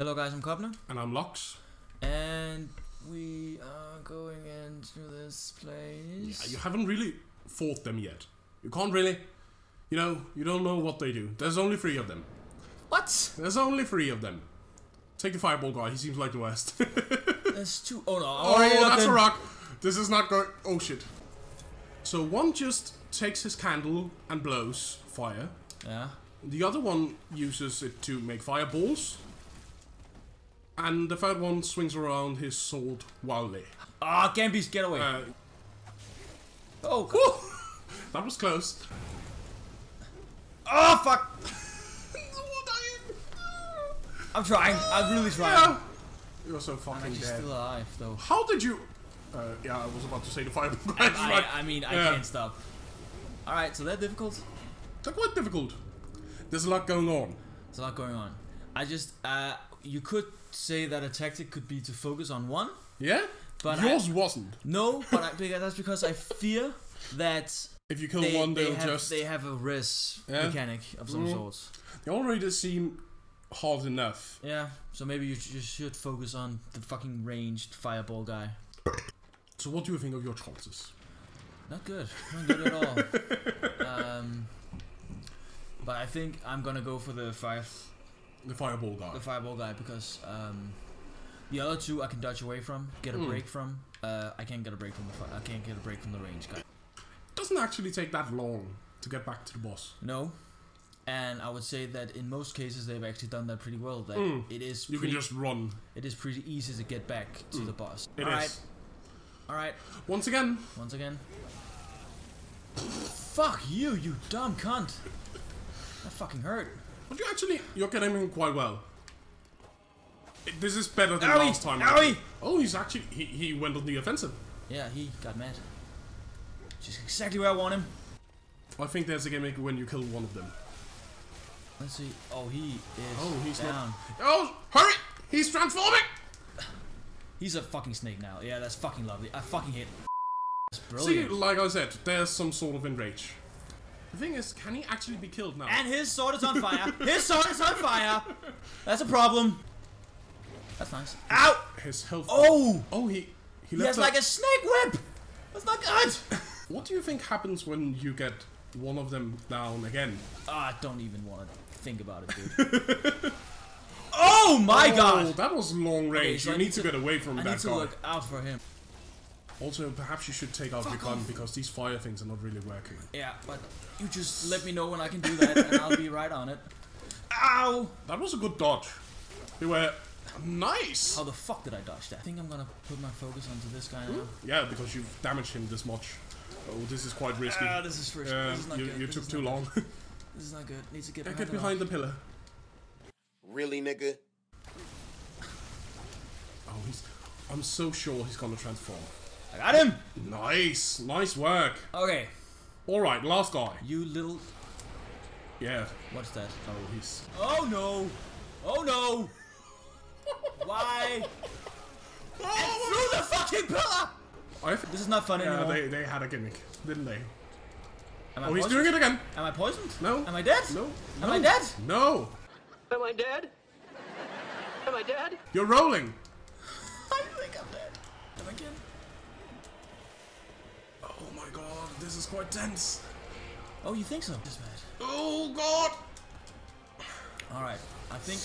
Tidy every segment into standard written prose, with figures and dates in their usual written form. Hello guys, I'm Kobna. And I'm Lux. And we are going into this place. Yeah, you haven't really fought them yet. You can't really, you don't know what they do. There's only 3 of them. What? There's only 3 of them. Take the fireball guy, he seems like the worst. There's 2, oh no. Oh, that's a rock. This is not going, oh shit. So one just takes his candle and blows fire. Yeah. The other one uses it to make fireballs. And the third one swings around his sword wildly. Ah, Gambi's get away. Oh, God. That was close. Oh, fuck. I'm trying. I'm really trying. Yeah. You're so fucking dead. Still alive, though. How did you... yeah, I was about to say the fire. I mean, I can't stop. Alright, so they're difficult. They're quite difficult. There's a lot going on. There's a lot going on. I just... you could say that a tactic could be to focus on one. Yeah? But yours wasn't. No, but that's because I fear that... If you kill one, they have a res mechanic of some sort. They already seem hard enough. Yeah, so maybe you just should focus on the fucking ranged fireball guy. So what do you think of your chances? Not good. Not good at all. But I think I'm gonna go for the fireball guy. The fireball guy, because the other 2 I can dodge away from, get a break from. I can't get a break from the range guy. Doesn't actually take that long to get back to the boss. No, and I would say that in most cases they've actually done that pretty well. That it is you can just run. It is pretty easy to get back to the boss. All right. Once again. Fuck you, you dumb cunt. That fucking hurt. But you're getting him quite well. This is better than last time. Oh, he's actually, he went on the offensive. Yeah, he got mad. Which is exactly where I want him. I think there's a gimmick when you kill one of them. Let's see. Oh, he is down. Oh, hurry! He's transforming! He's a fucking snake now. Yeah, that's fucking lovely. I fucking hate him. That's brilliant. See, like I said, there's some sort of enrage. The thing is, can he actually be killed now? And his sword is on fire! His sword is on fire! That's a problem. That's nice. Ow! His health... Oh! Oh, he left has like a snake whip! That's not good! What do you think happens when you get one of them down again? I don't even want to think about it, dude. Oh my god! Oh, that was long range. Okay, so you need to get away from that guy. I need to look out for him. Also, perhaps you should take out your gun, because these fire things are not really working. Yeah, but you just let me know when I can do that, and I'll be right on it. Ow! That was a good dodge. They were nice! How the fuck did I dodge that? I think I'm gonna put my focus onto this guy now. Yeah, because you've damaged him this much. Oh, this is quite risky. This is risky. This is not good. You took too long. This is not good. Need to get behind, the pillar. Really, nigga? Oh, I'm so sure he's gonna transform. I got him! Nice! Nice work! Okay. Alright, last guy. You little... Yeah. What's that? Oh, he's... Oh no! Oh no! Why? Oh, through the fucking pillar! This is not funny anymore. They had a gimmick, didn't they? Oh, he's doing it again! Am I poisoned? No. Am I dead? No. Am I dead? No! Am I dead? Am I dead? You're rolling! I think I'm dead. Am I dead? Oh my god, this is quite tense. Oh, you think so? This is bad. Oh god! Alright, I think...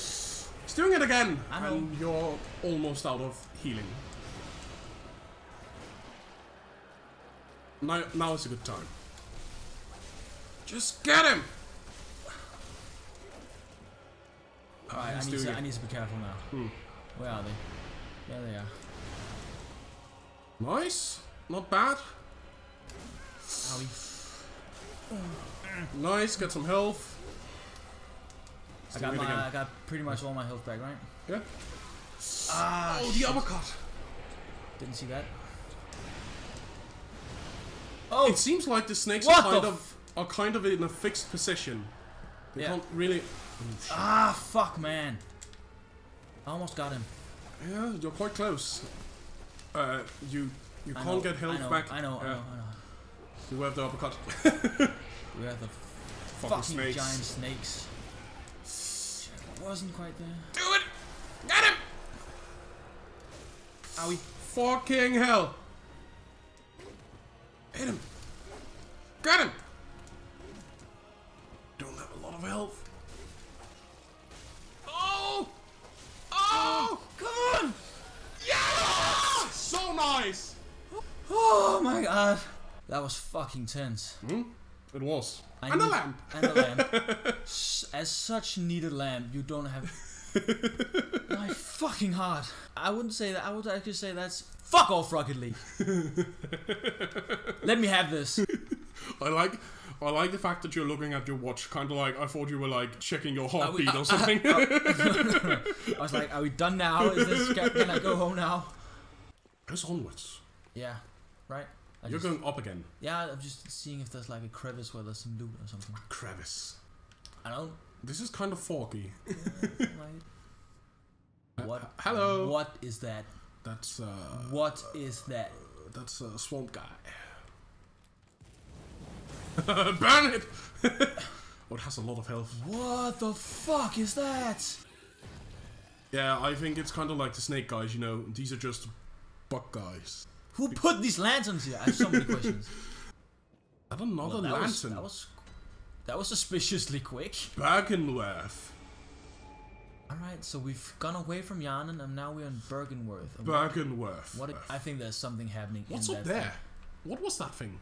He's doing it again! And you're almost out of healing. Now is a good time. Just get him! Alright, I need to be careful now. Where are they? Yeah, they are. Nice. Not bad. Owie. Nice, got some health. I got pretty much all my health back, right? Yeah. Ah, oh, the uppercut. Didn't see that. Oh, it seems like the snakes are kind of in a fixed position. They can't really. Oh, ah, fuck, man. I almost got him. Yeah, you're quite close. You can't get health back. I know. We have the uppercut. We have the fucking giant snakes. Wasn't quite there. Do it! Owie. Fucking hell. Hit him. Got him. Don't have a lot of health. Oh. Oh. Come on. Yes. So nice. Oh my god. That was fucking tense. Mm, it was. And a lamp. And a lamp. As such needed lamp, you don't have... My fucking heart. I wouldn't say that. I would actually say that's... Fuck off, Rocket League. Let me have this. I like the fact that you're looking at your watch, kind of like, I thought you were like checking your heartbeat or something. I was like, are we done now? Is this... Can I go home now? Press onwards. Yeah, right? You're going up again. Yeah, I'm just seeing if there's like a crevice where there's some loot or something. A crevice. I don't... This is kind of foggy. Like... What? Hello? What is that? That's what is that? That's a swamp guy. Burn it! Oh, it has a lot of health. What the fuck is that? Yeah, I think it's kind of like the snake guys, you know. These are just bug guys. Who put these lanterns here? I have so many questions. I don't know, the lantern. That was suspiciously quick. Bergenworth. Alright, so we've gone away from Yharnam and now we're in Bergenworth. Bergenworth. What? I think there's something happening. What's in up that there? Thing. What was that thing?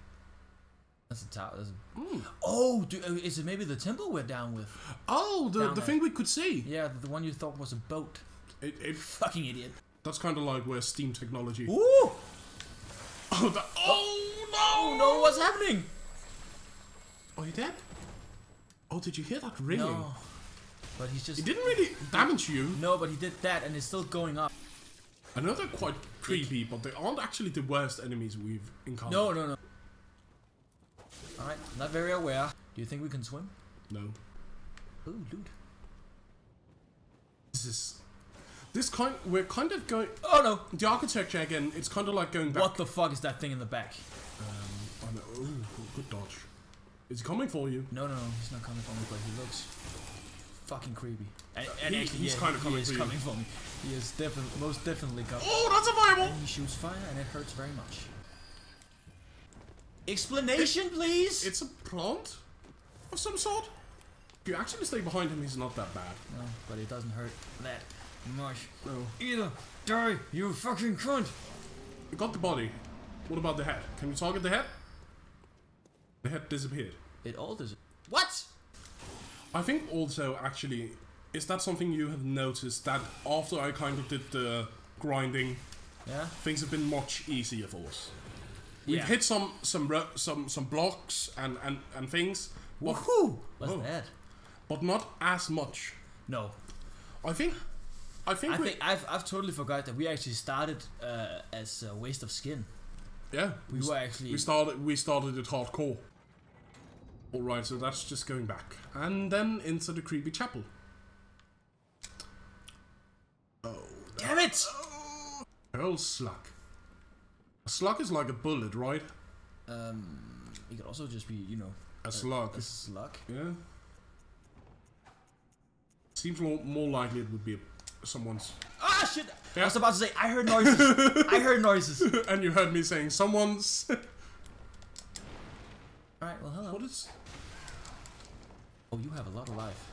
That's a tower. That's a... Mm. Oh, is it maybe the temple we're down with? Oh, the thing we could see. Yeah, the one you thought was a boat. It fucking idiot. That's kind of like where steam technology. Ooh. Oh, oh no! Oh no, what's happening? Oh, you dead? Oh, did you hear that ringing? No, but he's just... It didn't really damage you. No, but he did that and it's still going up. I know they're quite creepy, but they aren't actually the worst enemies we've encountered. No, no, no. Alright, not very aware. Do you think we can swim? No. Oh, dude. This is... This kind... We're kind of going... Oh, no! The architecture again, it's kind of like going back... What the fuck is that thing in the back? I know. Oh, good dodge. Is he coming for you? No, no, no. He's not coming for me, but he looks fucking creepy. And actually, he's kind of coming for you. He is coming for me. He is definitely... Most definitely coming. Oh, that's a fireball! And he shoots fire, and it hurts very much. Explanation, please! It's a plant? Of some sort? If you actually stay behind him, he's not that bad. No, but it doesn't hurt that... Much. No. Either die, you fucking cunt! We got the body. What about the head? Can we target the head? The head disappeared. It all disappeared. What? I think also, actually, is that something you have noticed that after I kind of did the grinding, yeah, things have been much easier for us. We've hit some blocks and things. Woohoo! What's that? But not as much. No. I think I've totally forgot that we actually started as a waste of skin. Yeah, we were actually we started it hardcore. All right, so that's just going back and then into the creepy chapel. Oh, damn it! Pearl slug. A slug is like a bullet, right? It could also just be, you know, a slug. A slug. Yeah. Seems more likely it would be a someone's. Ah shit! Yeah. I was about to say I heard noises. I heard noises. And you heard me saying someone's. All right. Well, hello. What is? Oh, you have a lot of life.